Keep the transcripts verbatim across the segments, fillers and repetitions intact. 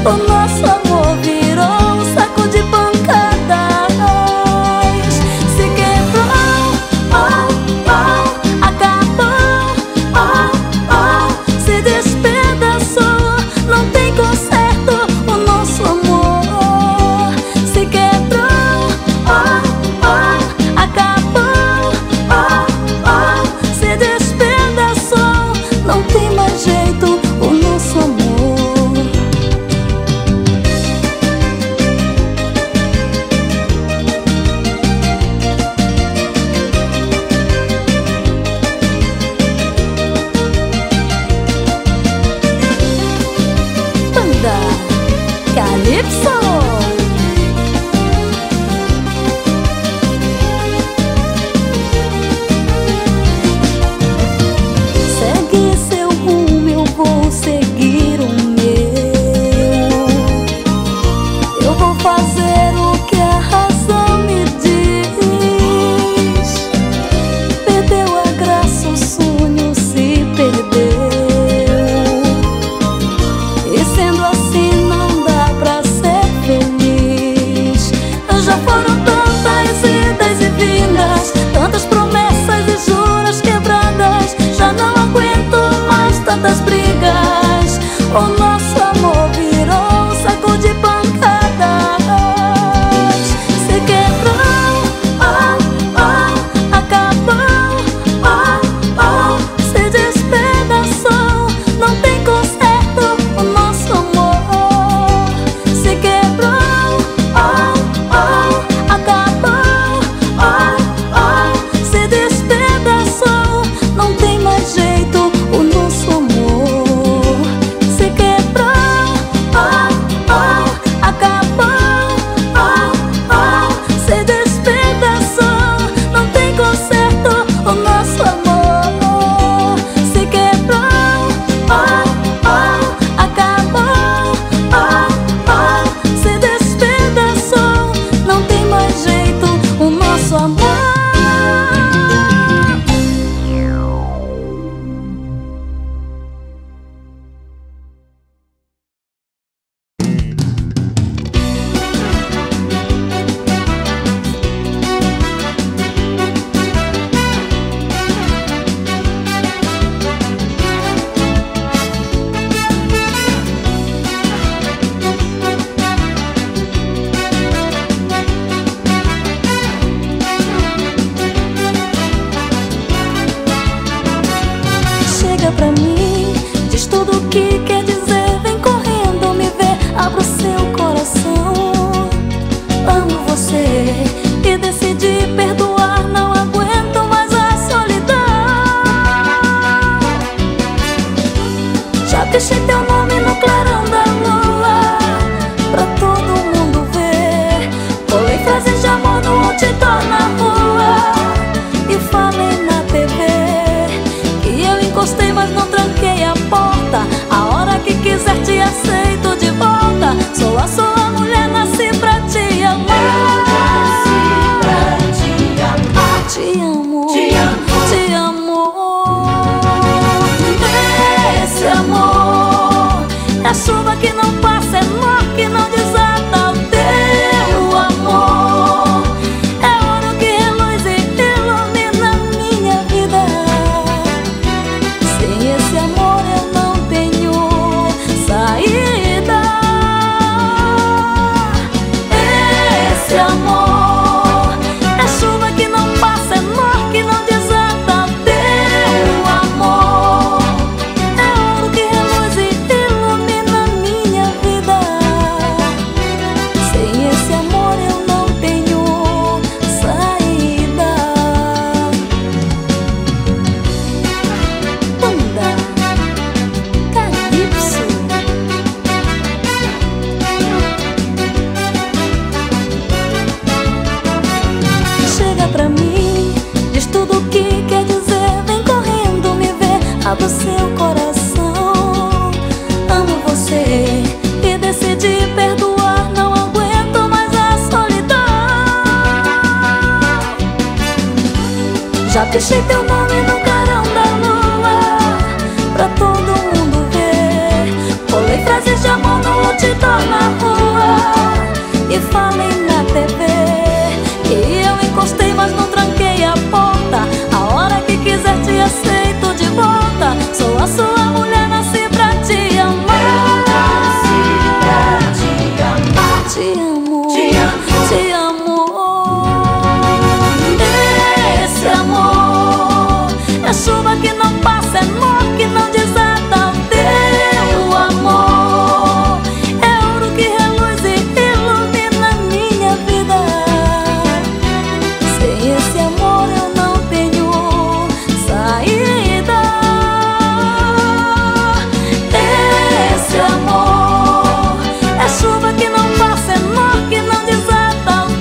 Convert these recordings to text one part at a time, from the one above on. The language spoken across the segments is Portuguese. O nosso amor virou um saco de pancada. O nosso amor virou um saco de pancadas. Se quebrou, oh, oh, acabou, oh, oh, se despedaçou. Não tem conserto o nosso amor. Se quebrou, oh, oh, acabou, oh, oh, se despedaçou. Não tem mais jeito o nosso amor. Deixei teu nome no clarão da lua pra todo mundo ver. Colei frases de amor no outdoor na rua e falei na tê vê. E eu encostei, mas não tranquei a porta. A hora que quiser te aceito de volta. Sou a sua mulher, nasci pra te amar. Nasci pra te amar. Te amo, te amo, te amo. É chuva que não passa, é amor que não desata. O teu amor é ouro que reluz e ilumina minha vida. Sem esse amor eu não tenho saída. Esse amor é chuva que não passa, é amor que não desata.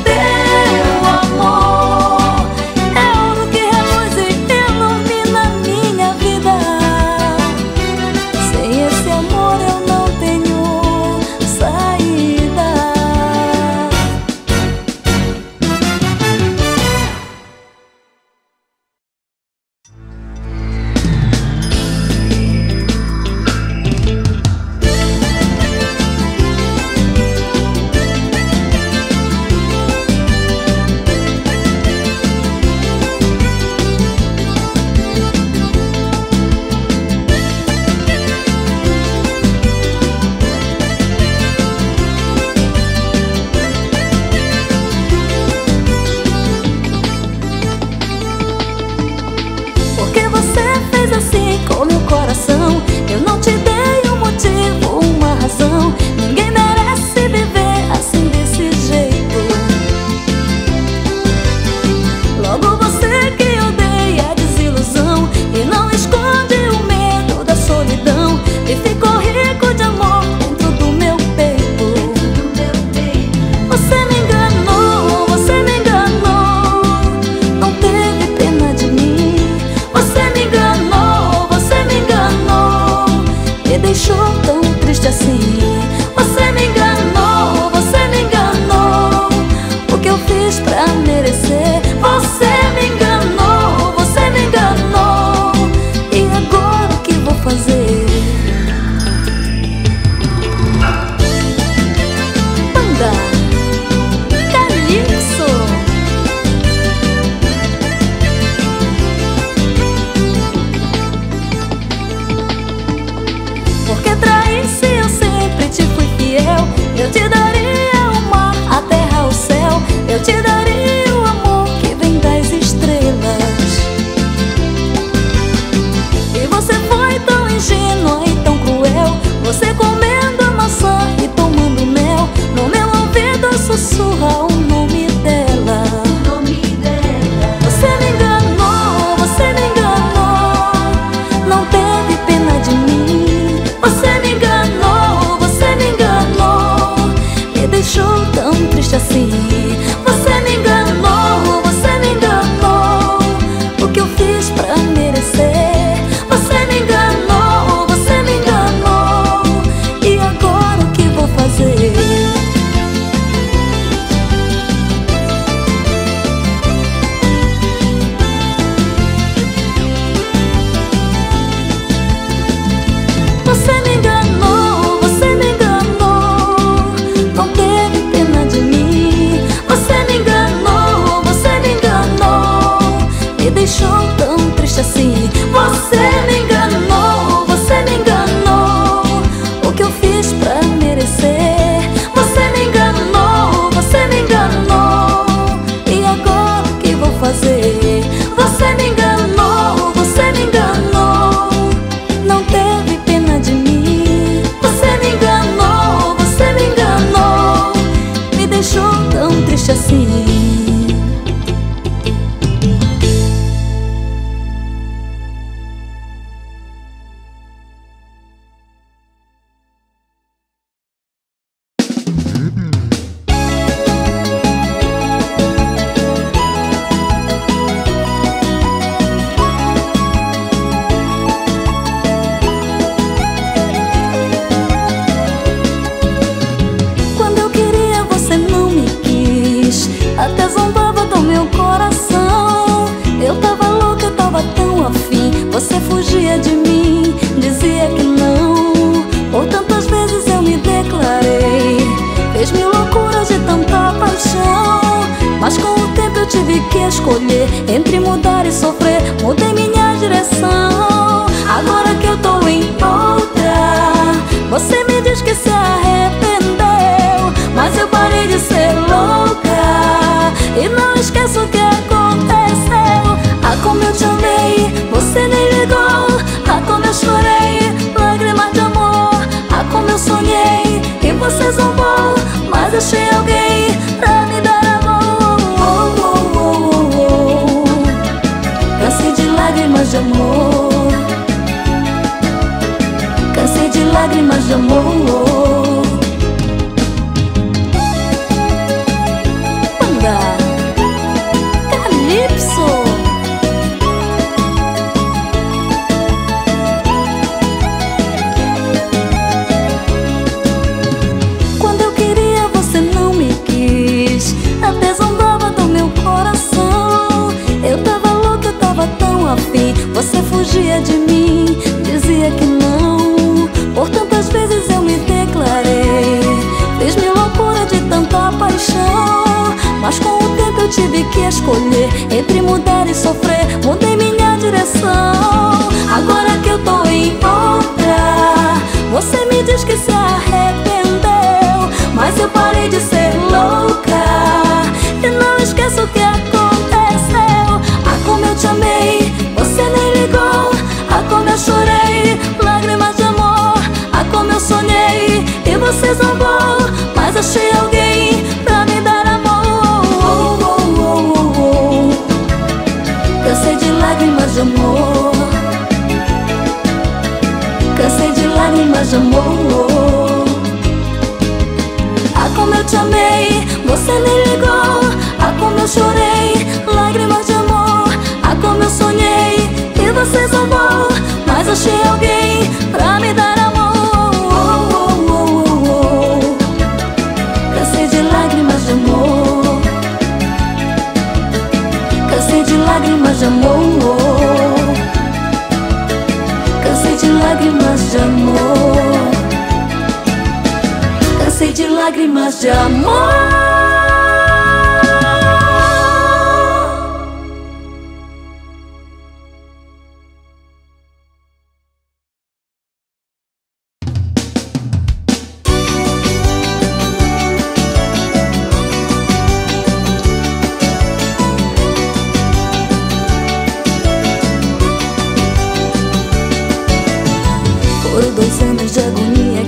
de agonia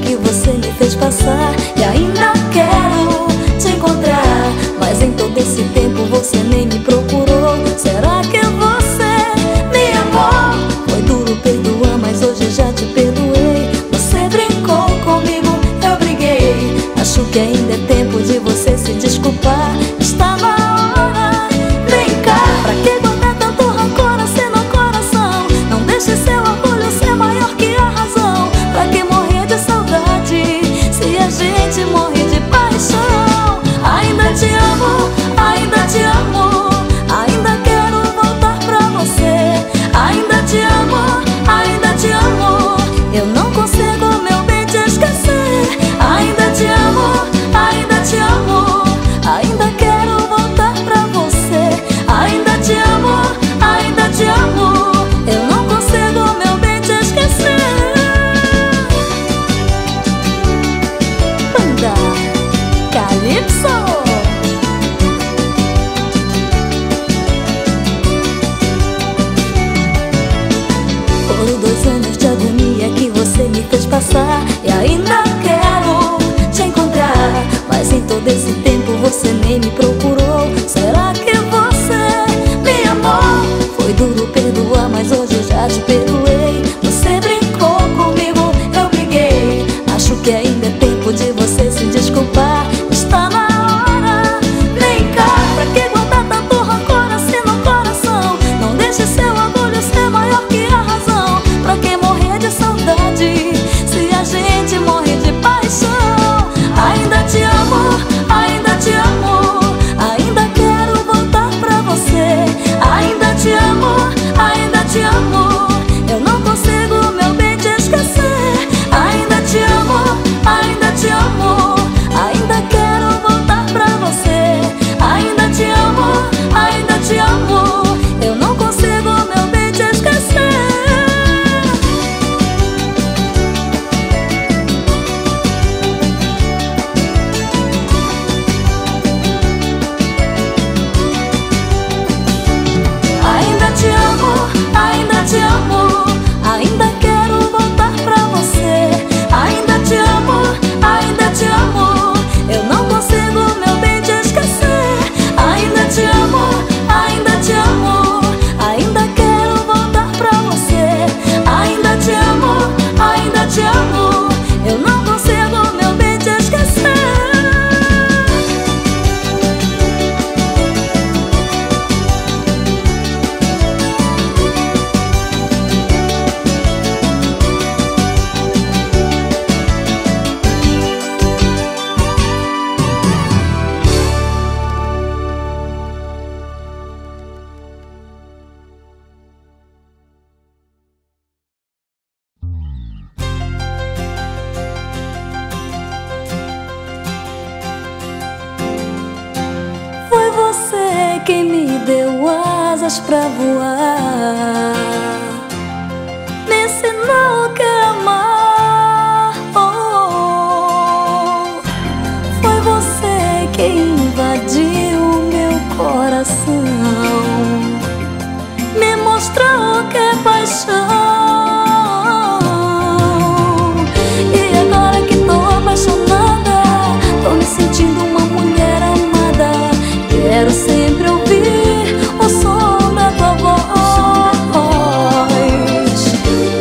que você me fez passar, e ainda quero te encontrar. todo esse tempo você nem me procurou. Será que você me amou? Foi duro perdoar, mas hoje já te perdoei. Você brincou comigo, eu briguei. Acho que ainda é tempo de você se desculpar. Está na hora, vem cá. Pra que guardar tanto rancor assim no coração? Não deixe seu orgulho ser maior que a razão. Pra que morrer de saudade se a gente morre de paixão? Ainda te amo, ainda te amo, ainda quero voltar pra você. Ainda te amo, ainda te amo, eu não consigo, meu bem, te esquecer. Ainda te amo, ainda te amo, ainda quero voltar pra você. Ainda te amo, ainda te amo, eu não consigo, meu bem, te esquecer. Banda Calypso. E ainda quero te encontrar, mas em todo esse tempo você nem me procurou. Será que você me amou? Foi duro perdoar, mas hoje já te perdoei. Você brincou comigo, eu briguei. Acho que ainda é tempo de você se desculpar. Está na hora, vem cá. Pra que guardar tanto rancor assim no coração? Não deixe seu orgulho ser maior que a razão. Pra que morrer de saudade? Ainda te amo, ainda te amo, ainda quero voltar pra você. Ainda te amo, ainda te amo, eu não consigo, meu bem, te esquecer. Ainda te amo, ainda te amo, ainda quero voltar pra você. Ainda te amo, ainda te amo, eu não consigo, meu bem, te esquecer. Quem me deu asas pra voar, me ensinou que amar, oh, oh. Foi você quem invadiu meu coração, me mostrou que é paixão. E agora que tô apaixonada, tô me sentindo uma mulher amada. Quero sempre ouvir o som da tua voz.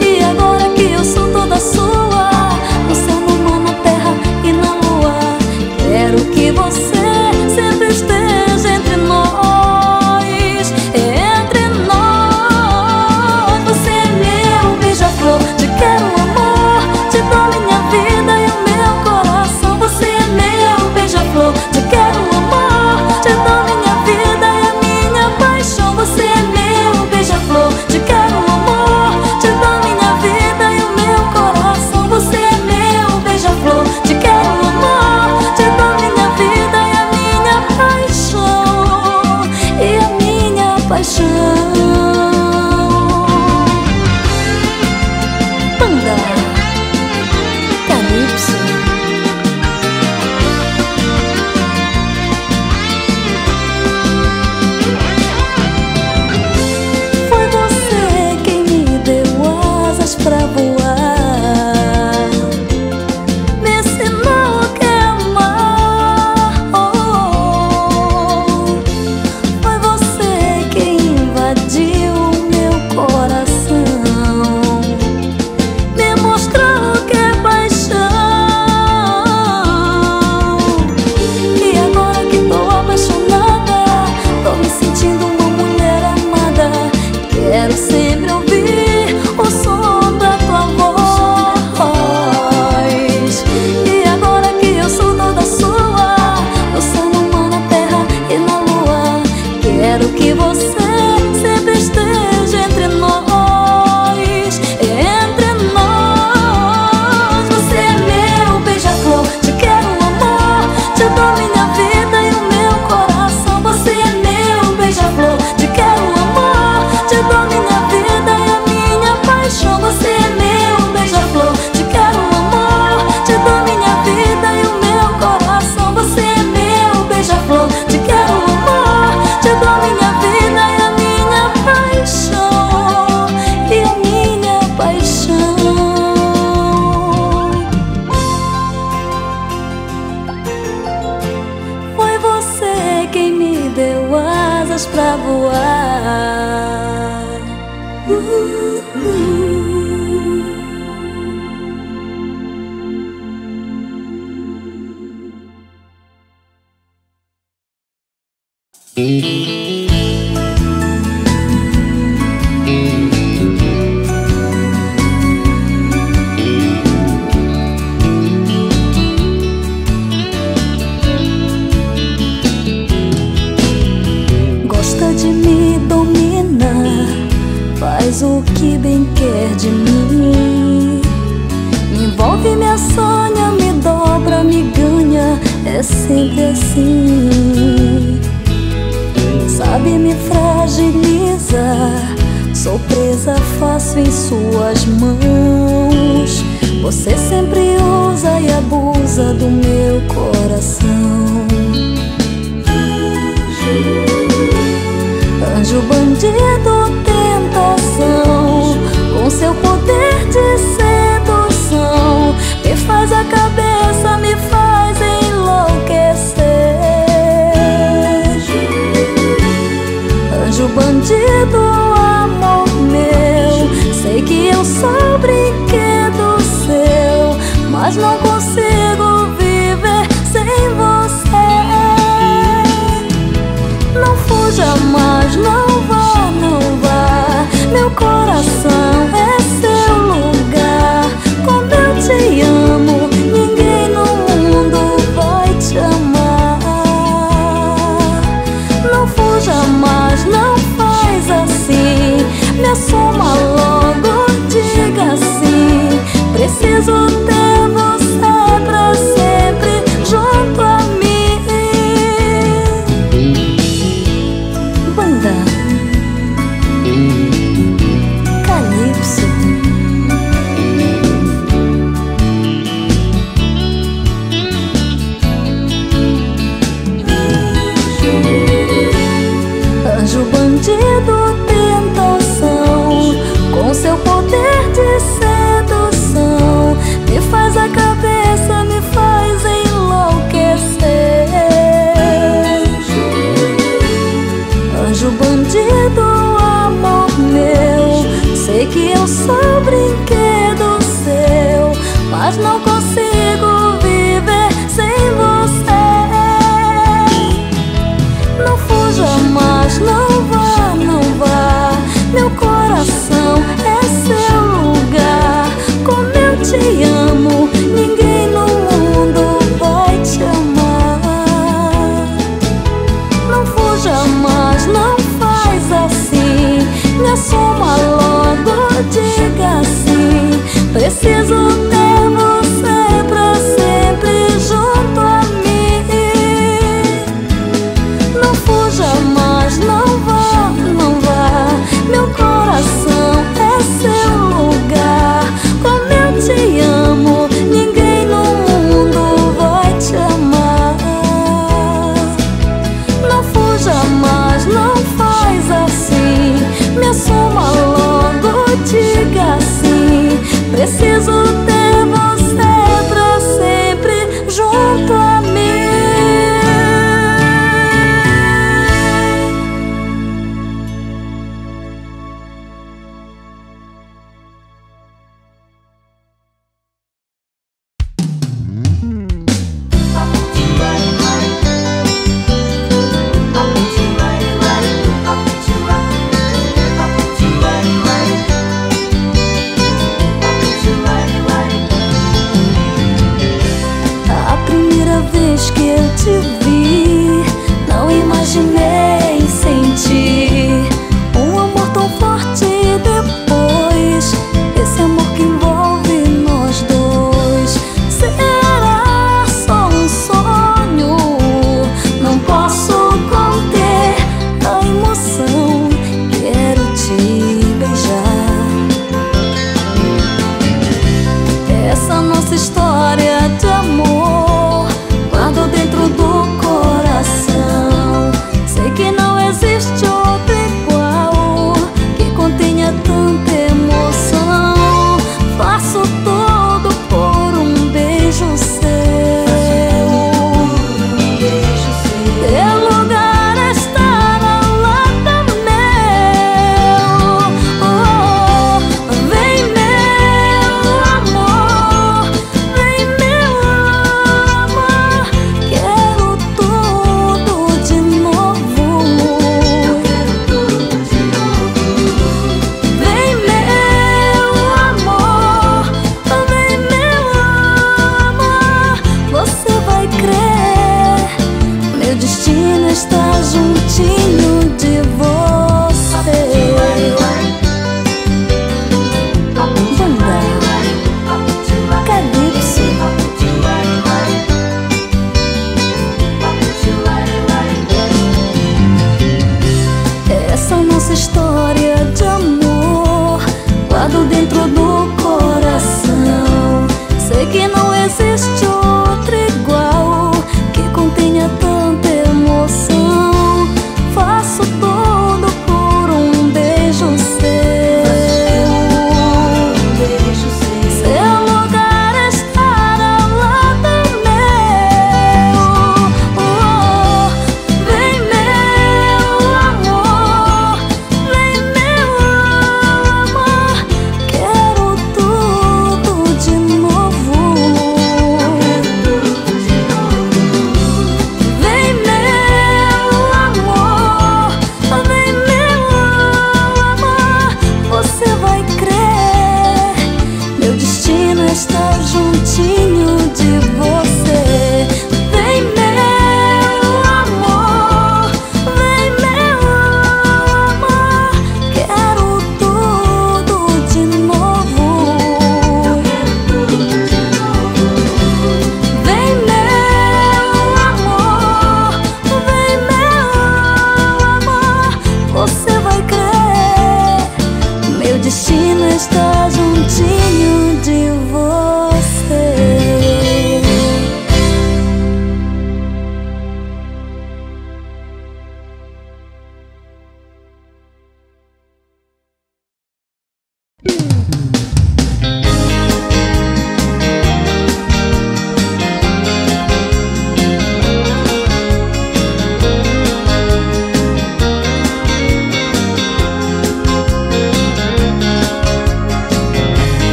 E agora que eu sou toda sua, no céu, no mar, na terra e na lua, quero que você sempre esteja entre nós. quero que você sempre esteja entre nós, entre nós. Você é meu beija-flor, te quero amor, te dou minha vida e o meu coração. Você é meu beija-flor, te quero amor, te dou minha vida e a minha paixão. Você é meu beija-flor, te quero amor, te dou minha vida e o meu coração. Você é meu beija-flor, te quero amor, te dou minha vida e a minha paixão, e a minha paixão. Foi você quem me deu asas pra voar. uh-uh. Gosta de me dominar, faz o que bem quer de mim. Me envolve, me assanha, me dobra, me ganha, é sempre assim. Sabe me fragilizar, sou presa fácil em suas mãos. Você sempre usa e abusa do meu coração. Anjo bandido, tentação, com seu poder de sedução, me faz a cabeça, me faz enlouquecer. Anjo bandido, amor meu, sei que eu sou brinquedo seu, mas não consigo viver sem você. Não fuja mais, não vá, não vá, meu coração é seu lugar. Como eu te amo, ninguém no mundo vai te amar. Não fuja mais, não faz assim, me assuma logo, diga assim, preciso ter você pra sempre junto a mim. Que eu sou brinquedo seu, mas não consigo viver sem você. Não fuja mais, não vá, não vá, meu coração é seu lugar. Como eu te amo, ninguém no mundo vai te amar. Não fuja mais, não faz assim, me assuma logo, diga assim, preciso ter você. conter a emoção, quero te beijar. Essa nossa história de amor guardo dentro do coração. Sei que não existe outra igual que contenha tanta emoção. Faço tudo por um beijo seu. Lugar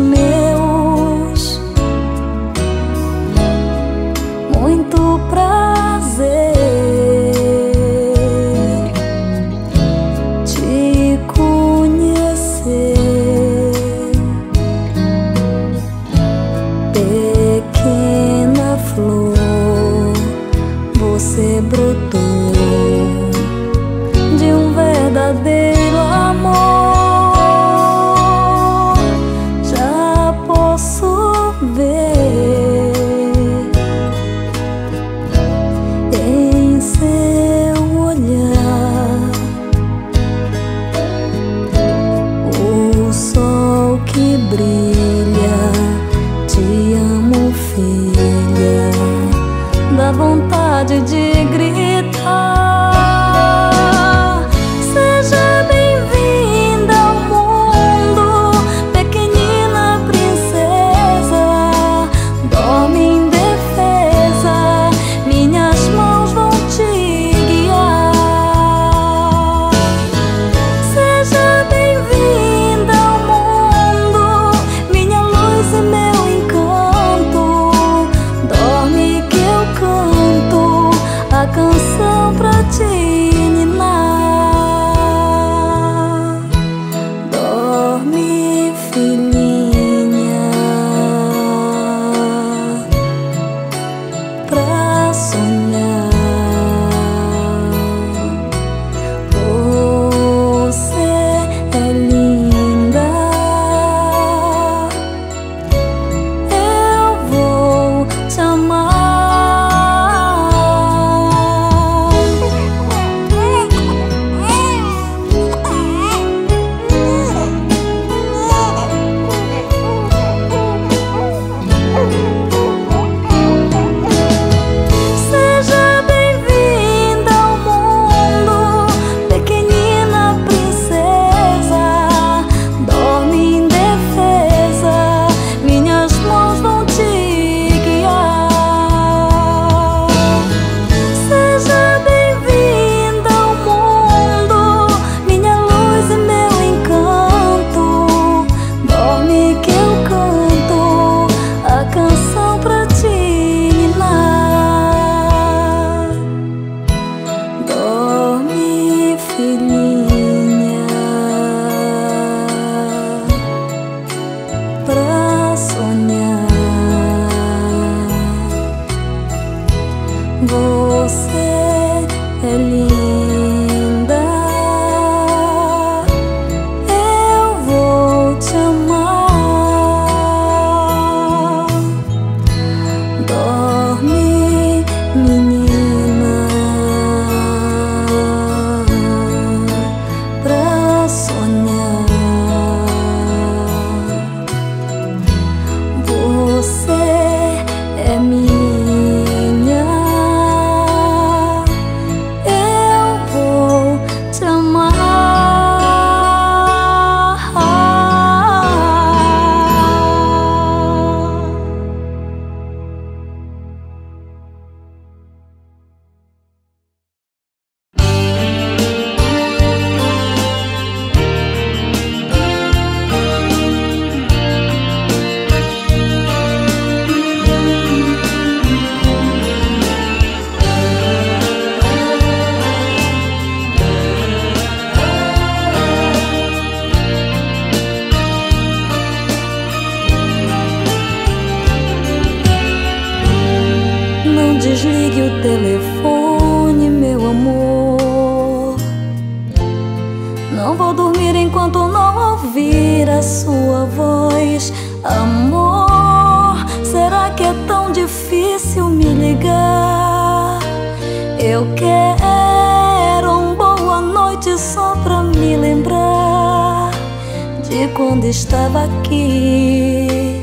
meus. Muito prazer te conhecer, pequena flor. Você brotou de um verdadeiro amor. Vontade de gritar: seja bem-vinda ao mundo, pequenina princesa. Dorme indefesa, minhas mãos vão te guiar. Seja bem-vinda ao mundo, minha luz e meu encanto. Dorme que eu canto a canção pra te ninar. Dorme, filhinha, pra sonhar. Você é linda, eu vou te amar. Você é linda, eu vou te amar. Dorme, menina, pra sonhar. Você é minha. Desligue o telefone, meu amor. Não vou dormir enquanto não ouvir a sua voz. Amor, será que é tão difícil me ligar? Eu quero uma boa noite só pra me lembrar de quando estava aqui.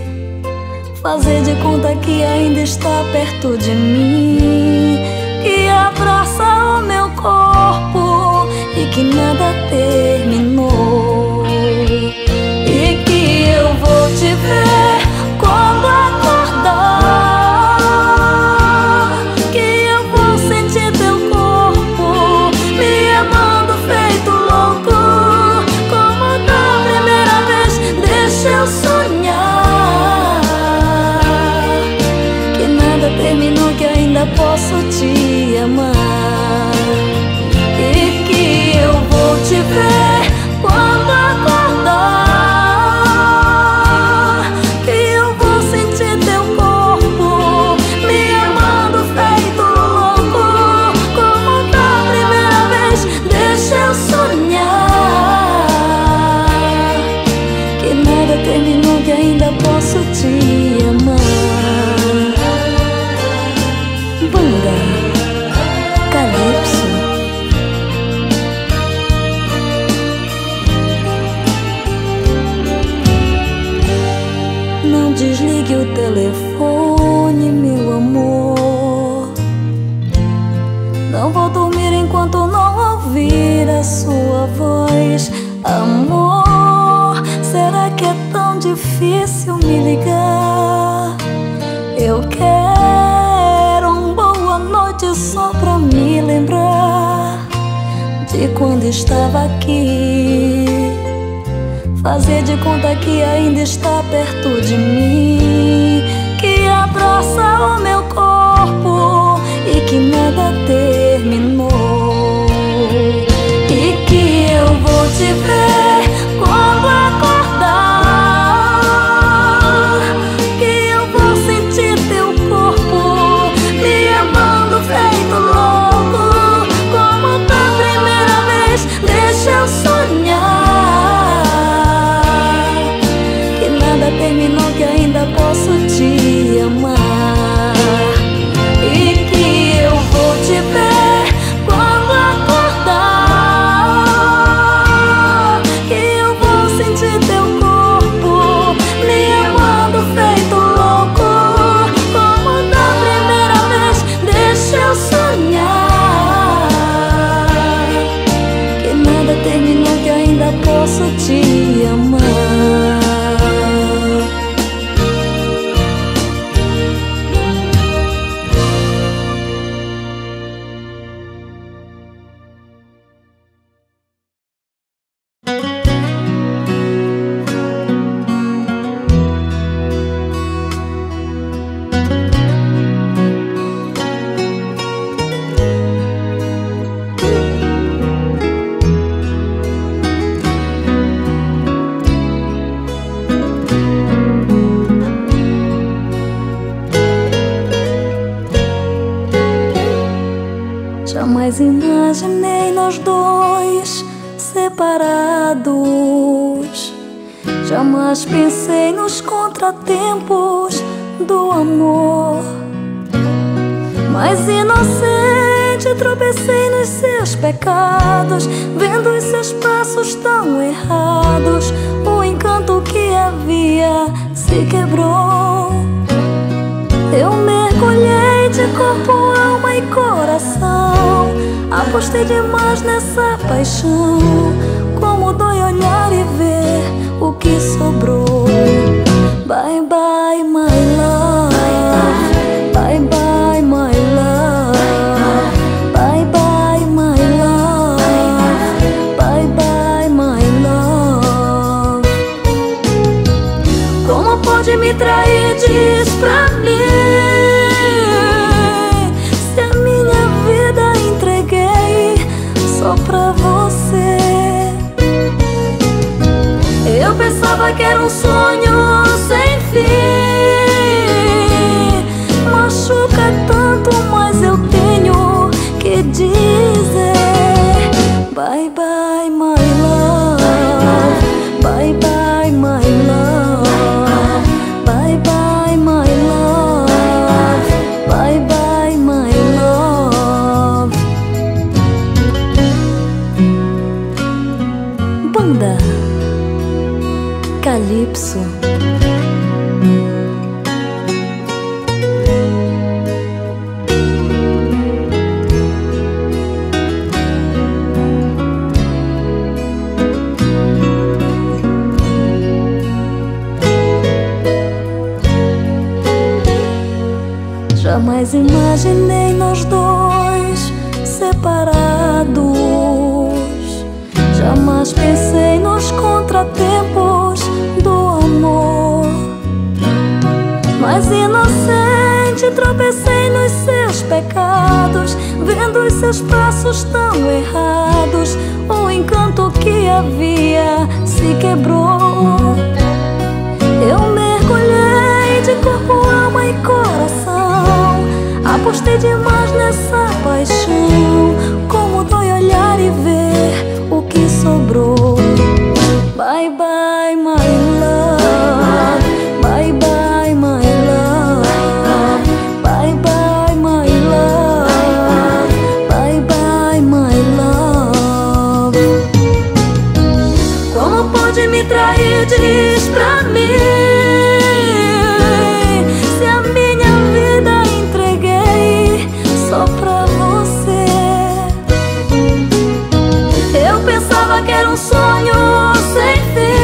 Fazer de conta que ainda está perto de mim, que abraça o meu corpo e que nada terminou, e que eu vou te ver quando acordar, que eu vou sentir teu corpo me amando feito louco, como da primeira vez. Deixa eu sonhar. desligue o telefone, meu amor. Não vou dormir enquanto não ouvir a sua voz. Amor, será que é tão difícil me ligar? Eu quero uma boa noite só pra me lembrar de quando estava aqui, fazer de conta que ainda está perto de mim, que abraça o meu corpo e que nada terminou, e que eu vou te ver quando acordar, que eu vou sentir teu corpo me amando feito louco, como da primeira vez. Deixa eu sonhar que ainda posso te amar, e que eu vou te ver quando acordar, que eu vou sentir teu corpo me amando feito louco, como da primeira vez. Deixa eu sonhar que nada terminou, que ainda posso te amar. Mas imaginei nós dois separados, jamais pensei nos contratempos do amor. Mas inocente tropecei nos seus pecados, vendo os seus passos tão errados, o encanto que havia se quebrou. Eu mergulhei de corpo, alma e coração, apostei demais nessa paixão. Como dói olhar e ver o que sobrou. Bye bye my love, bye bye my love, bye bye my love, bye bye my love. Como pode me trair, diz pra mim, pra você. Eu pensava que era um sonho sem fim. Machuca tanto, mas eu tenho que dizer bye bye my love, bye bye my love, bye bye my love, bye bye. Calypso. Jamais imaginei nós dois separados, jamais pensei nos contratempos do amor. Mas inocente tropecei nos seus pecados, vendo os seus passos tão errados, o encanto que havia se quebrou. Eu mergulhei de corpo, alma e coração, apostei demais nessa paixão. Como dói olhar e ver o que sobrou. Bye bye my love, bye bye my love, bye bye my love, bye bye my love. Como pode me trair, diz pra mim, sonho sem fim.